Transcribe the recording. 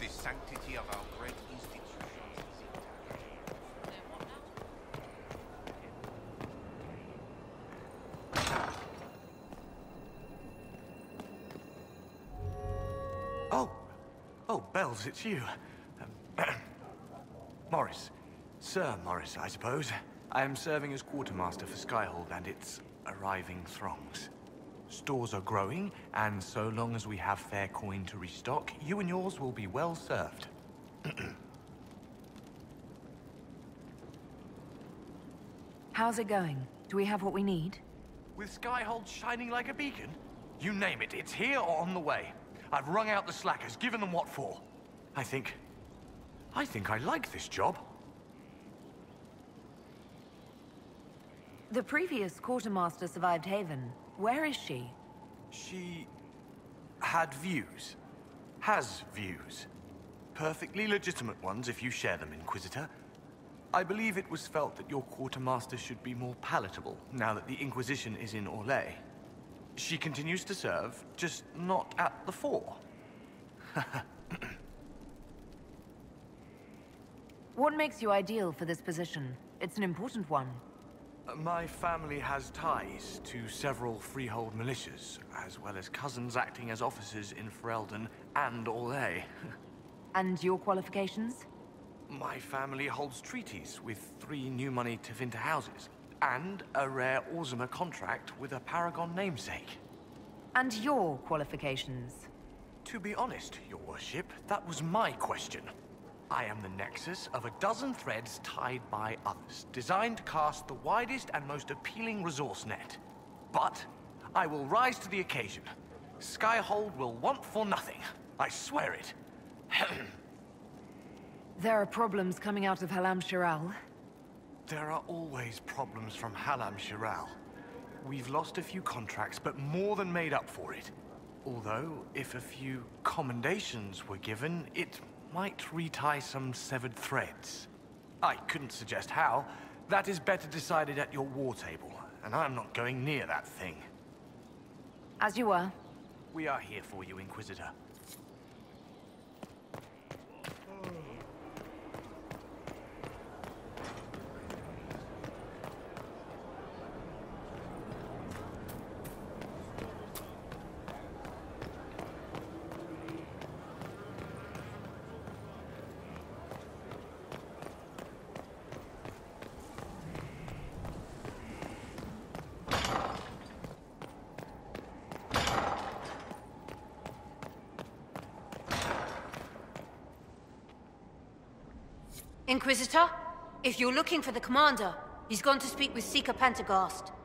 the sanctity of our great institutions is intact. Oh, Bells, it's you. Morris. Sir Morris, I suppose. I am serving as quartermaster for Skyhold and its arriving throngs. Stores are growing, and so long as we have fair coin to restock, you and yours will be well served. How's it going? Do we have what we need? With Skyhold shining like a beacon? You name it, it's here or on the way. I've wrung out the slackers, given them what for. I think I like this job. The previous quartermaster survived Haven. Where is she? She had views. Has views. Perfectly legitimate ones if you share them, Inquisitor. I believe it was felt that your quartermaster should be more palatable now that the Inquisition is in Orlais. She continues to serve, just not at the fore. What makes you ideal for this position? It's an important one. My family has ties to several Freehold Militias, as well as cousins acting as officers in Ferelden and Orlais. And your qualifications? My family holds treaties with 3 new money Tevinter houses, and a rare Orzammar contract with a Paragon namesake. And your qualifications? To be honest, Your Worship, that was my question. I am the nexus of a dozen threads tied by others, designed to cast the widest and most appealing resource net. But I will rise to the occasion. Skyhold will want for nothing. I swear it. There are problems coming out of Halamshiral. There are always problems from Halamshiral. We've lost a few contracts, but more than made up for it. Although, if a few commendations were given, it might retie some severed threads. I couldn't suggest how. That is better decided at your war table, and I'm not going near that thing. As you were. We are here for you, Inquisitor. Inquisitor, if you're looking for the Commander, he's gone to speak with Seeker Pentagast.